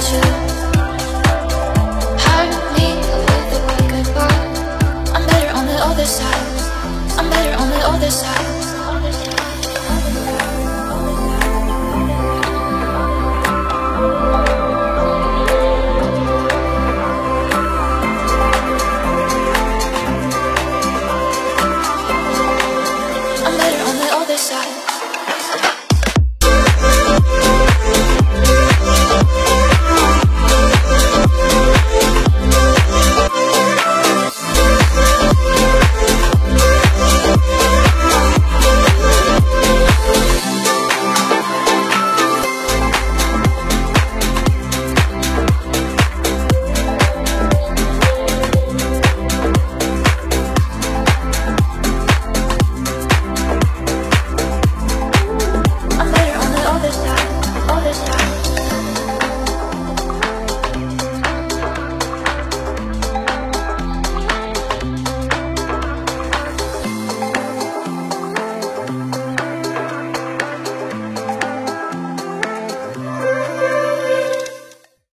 I'm better on the other side.